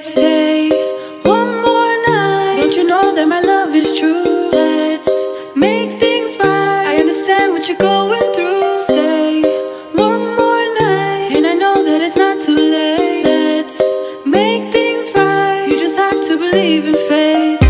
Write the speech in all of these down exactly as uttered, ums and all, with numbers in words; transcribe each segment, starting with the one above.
Stay one more night. Don't you know that my love is true? Let's make things right. I understand what you're going through. Stay one more night, and I know that it's not too late. Let's make things right. You just have to believe in faith.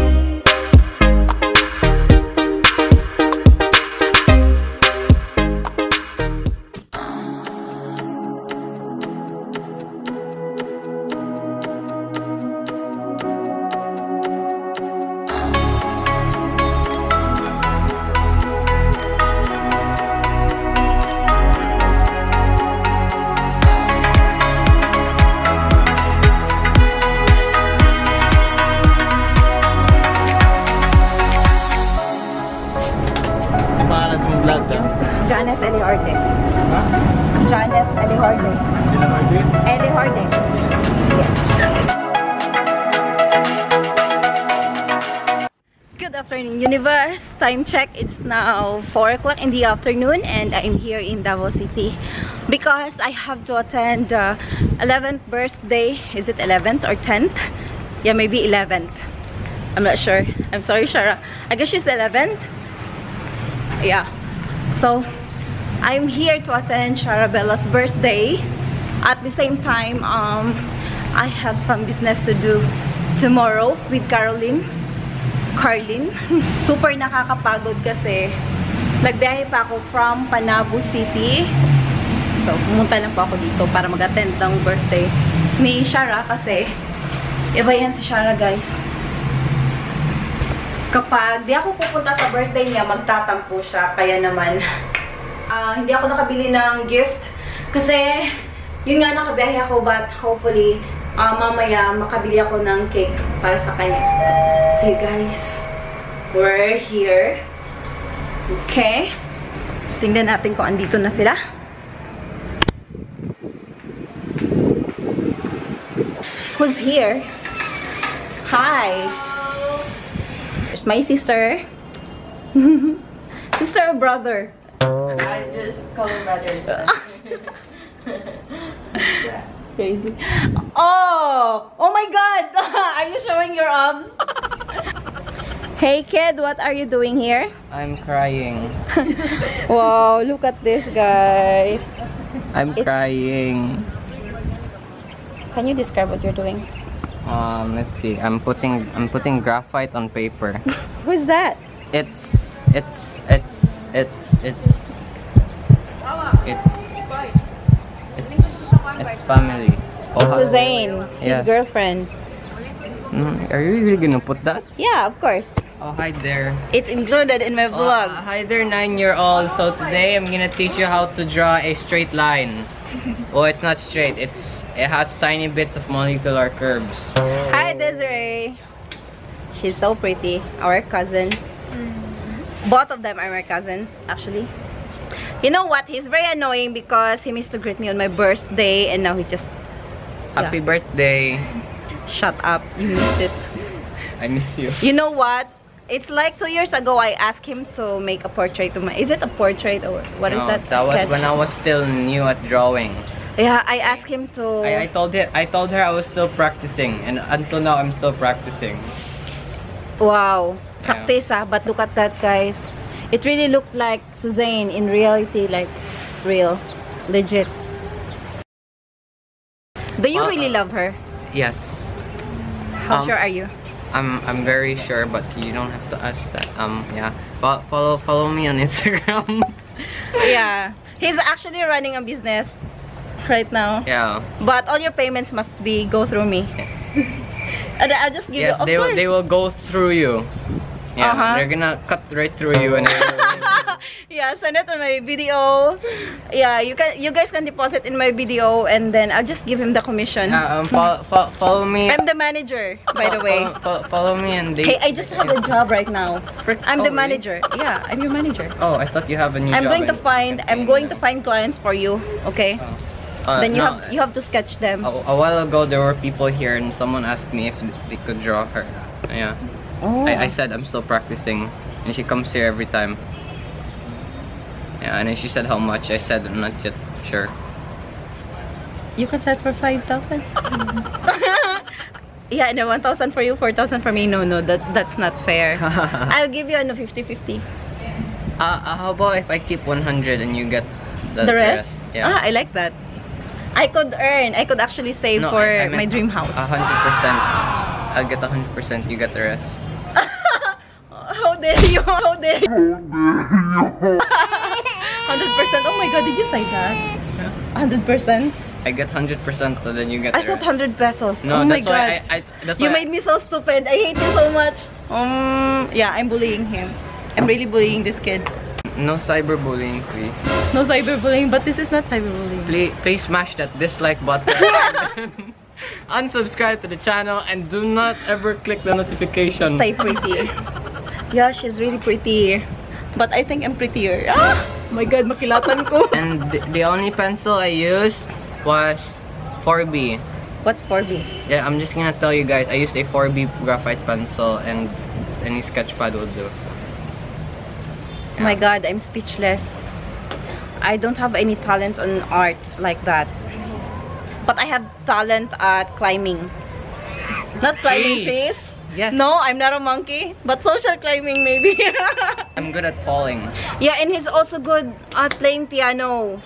Janeth Elejorde. Huh? Janeth Elejorde. Elejorde? Elejorde. Yes. Good afternoon, universe. Time check. It's now four o'clock in the afternoon and I'm here in Davao City because I have to attend the eleventh birthday. Is it eleventh or tenth? Yeah, maybe eleventh. I'm not sure. I'm sorry, Shara. I guess she's eleventh? Yeah. So, I'm here to attend Shara Bella's birthday. At the same time, um, I have some business to do tomorrow with Carlin. Carlin. Super nakakapagod kasi nagbiyahe pa ako from Panabu City. So, pumunta lang po ako dito para mag-attend ng birthday ni Shara kasi iba yan si Shara, guys. Kapag di ako pupunta sa birthday niya, magtatampo siya. Kaya naman, uh, hindi ako nakabili ng gift. Kasi, yun nga, nakabiyahe ako. But hopefully, uh, mamaya makabili ako ng cake para sa kanya. So, see you guys. We're here. Okay. Tingnan natin kung andito na sila. Who's here? Hi! There's my sister. Sister or brother? I just call him brothers. Yeah. Crazy. Oh! Oh my god! Are you showing your abs? Hey kid, what are you doing here? I'm crying. Wow, look at this, guys. I'm it's... crying. Can you describe what you're doing? Um, let's see. I'm putting I'm putting graphite on paper. Who's that? It's it's it's it's it's it's it's, it's family. It's Zayn, his girlfriend. Mm, are you really gonna put that? Yeah, of course. Oh, hi there. It's included in my vlog. Uh, hi there, nine-year-old. So today I'm gonna teach you how to draw a straight line. Oh, it's not straight. It's it has tiny bits of molecular curves. Hi, Desiree. She's so pretty. Our cousin. Mm-hmm. Both of them are my cousins, actually. You know what? He's very annoying because he missed to greet me on my birthday, and now he just happy yeah. birthday. Shut up! You missed it. I miss you. You know what? It's like two years ago, I asked him to make a portrait of my... Is it a portrait or what no, is that? that was when I was still new at drawing. Yeah, I asked him to... I, I, told it, I told her I was still practicing. And until now, I'm still practicing. Wow. Practice, yeah. ah, but look at that, guys. It really looked like Suzanne in reality. Like, real. Legit. Do you uh, really love her? Yes. How um, sure are you? I'm I'm very sure, but you don't have to ask that. Um, yeah. Fo follow follow me on Instagram. Yeah, he's actually running a business right now. Yeah. But all your payments must be go through me. And I'll just give yes, you. Yes, they course. will. They will go through you. Yeah, uh-huh. They're gonna cut right through you and. Yeah, send it on my video. Yeah, you can. You guys can deposit in my video, and then I'll just give him the commission. Uh, um, follow, follow, follow me. I'm the manager, by the way. Follow, follow, follow me and. They, hey, I just have a job right now. I'm oh, the manager. Really? Yeah, I'm your manager. Oh, I thought you have a new. I'm job going to find. I'm going to find clients for you. Okay. Oh. Uh, then you no, have you have to sketch them. A, a while ago, there were people here, and someone asked me if they could draw her. Yeah. Oh. I, I said I'm still practicing, and she comes here every time. Yeah, and then she said how much. I said I'm not yet sure. You can set for five thousand. Yeah, no, one thousand for you, four thousand for me. No, no, that that's not fair. I'll give you a fifty fifty. Uh, uh, how about if I keep one hundred and you get the, the rest? rest? Yeah. Ah, I like that. I could earn. I could actually save no, for I, I my dream house. one hundred percent. I'll get one hundred percent, you get the rest. How dare you? How dare you? one hundred percent. Oh my god, did you say that? one hundred percent? I get one hundred percent, so then you get I got one hundred pesos. No, oh my that's god. Why I, I, that's you why made I... me so stupid. I hate you so much. Um, yeah, I'm bullying him. I'm really bullying this kid. No cyberbullying, please. No cyberbullying, but this is not cyberbullying. Please, please smash that dislike button. Unsubscribe to the channel and do not ever click the notification. Stay pretty. Yeah, she's really pretty. But I think I'm prettier. Ah! My god, makilatan ko. And the, the only pencil I used was four B. What's four B? Yeah, I'm just gonna tell you guys. I used a four B graphite pencil and just any sketch pad will do. Yeah. My god, I'm speechless. I don't have any talent on art like that. But I have talent at climbing. Not climbing trees. Yes. No, I'm not a monkey, but social climbing maybe. I'm good at falling. Yeah, and he's also good at playing piano.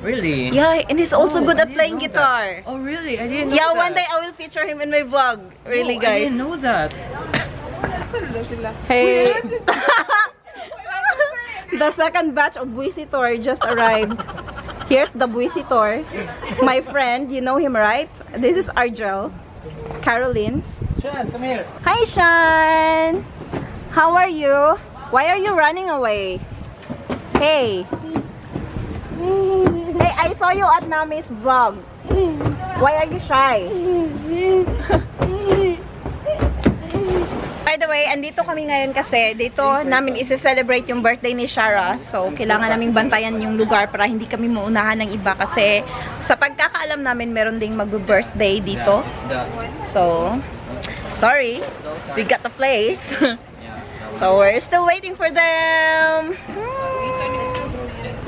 Really? Yeah, and he's also oh, good at playing guitar. That. Oh really? I didn't know yeah, that. Yeah, one day I will feature him in my vlog. Really oh, guys. I didn't know that. Hey. The second batch of Busy Tour just arrived. Here's the Busy Tour. My friend, you know him right? This is Argyl. Carlin. Sean, come here. Hi, Sean. How are you? Why are you running away? Hey. Hey, I saw you at Nami's vlog. Why are you shy? By the way, andito kami ngayon kasi dito namin ise-celebrate yung birthday ni Shara. So, kailangan naming bantayan yung lugar para hindi kami maunahan ng iba kasi sa pagkakaalam namin meron ding mag-birthday dito. So, sorry. We got the place. So, we're still waiting for them.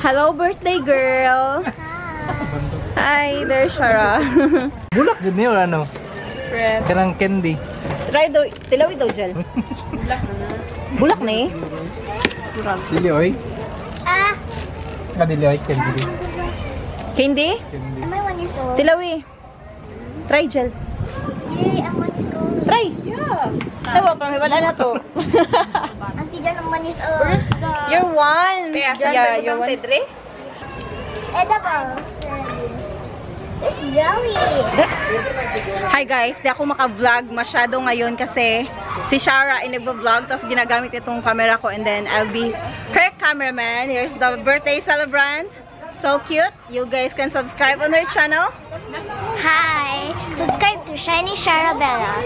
Hello, birthday girl. Hi, there's Shara. Bulak din niyo ano? Kanang candy. Try do tilawi daw gel. Bulak na. Bulak ni. Kurang. Dili oy. Ah. Ka dili oy candy. Candy? Candy. Am I one years old? Tilawi. Try gel. Yay, I'm one years old. Try. Yeah. Tawo pa may wala na to. Auntie Jan naman is old. You're one. Yeah, yeah you're one. It's edible. There's jelly. Hi guys, di ako maka-vlog masyado ngayon kasi si Shara ay nagba-vlog tapos ginagamit itong camera ko and then I'll be her cameraman. Here's the birthday celebrant. So cute. You guys can subscribe on her channel. Hi. Subscribe to Shiny Shara Bella.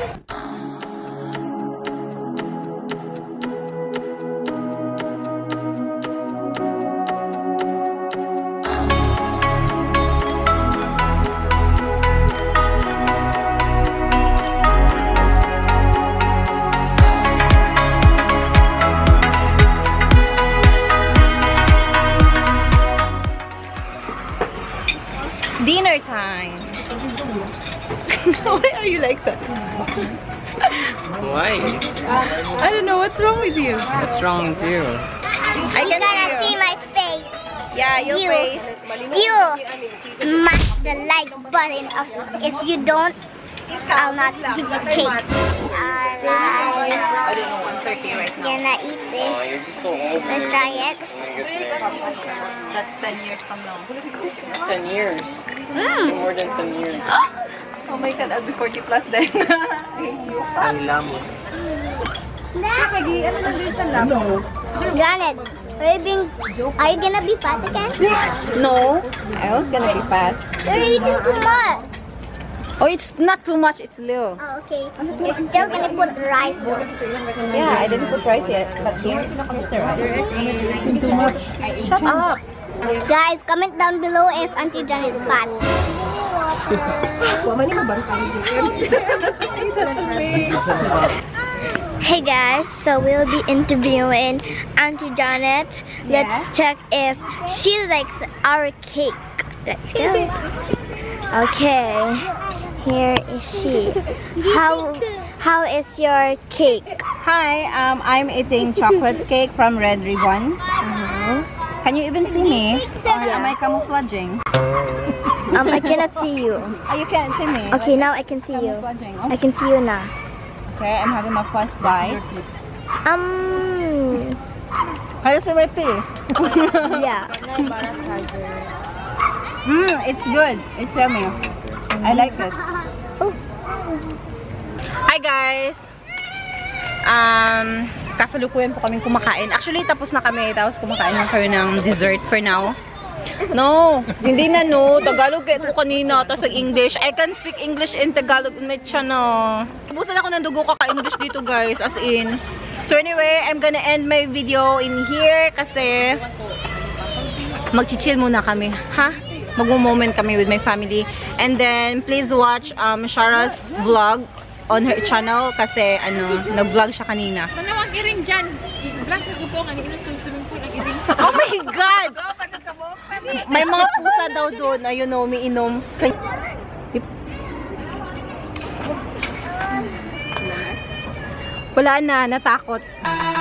Dinner time. Why are you like that? Why? I don't know. What's wrong with you? What's wrong with you? I can you. see my face. Yeah, your you, face. You smash the like button. If you don't, I'll not give you cake. I right now. You're not eat this. Oh, you're so old. Let's try it. That's ten years from now. ten years? Mm. More than ten years. Oh my god, I'll be forty plus then. Ang lamos. No. Janet, are you, being, are you gonna be fat again? No, I was gonna be fat. You're eating too much. Oh, it's not too much, it's little. Oh, okay. You're still gonna put rice. Yeah, I didn't put rice yet, but here's the rice. Too much. Shut up. Guys, comment down below if Auntie Janet's fat. Hey guys, so we'll be interviewing Auntie Janeth. Let's check if she likes our cake. Let's go. Okay. Here is she. How how is your cake? Hi, um, I'm eating chocolate cake from Red Ribbon. Mm-hmm. Can you even see me? Or am I camouflaging? Um, I cannot see you. Oh, you can't see me? Okay, like, now I can see you. Oh. I can see you now. Okay, I'm having my first bite. Um... Can you see my teeth? Yeah. Mmm, it's good. It's yummy. Mm. I like it. Oh. Hi guys! Um... Kasalukuyan po kami kumakain. Actually, tapos na kami. Tapos kumakain lang kami ng dessert for now. No! Hindi na no. Tagalog ito kanina. Tapos nag-English. I can speak English in Tagalog in my channel. Tabusan ako ng dugo kaka-English dito guys. As in. So anyway, I'm gonna end my video in here. Kasi mag-chill muna kami. Ha? Mag-moment kami with my family. And then, please watch um, Shara's vlog on her channel kasi ano, nag-vlog siya kanina. Manawag iring dyan. I-vlog ko po kanina, sumsuming po nag-iring. Oh my God! May mga pusa daw doon, ayun o, umiinom. Wala na, natakot.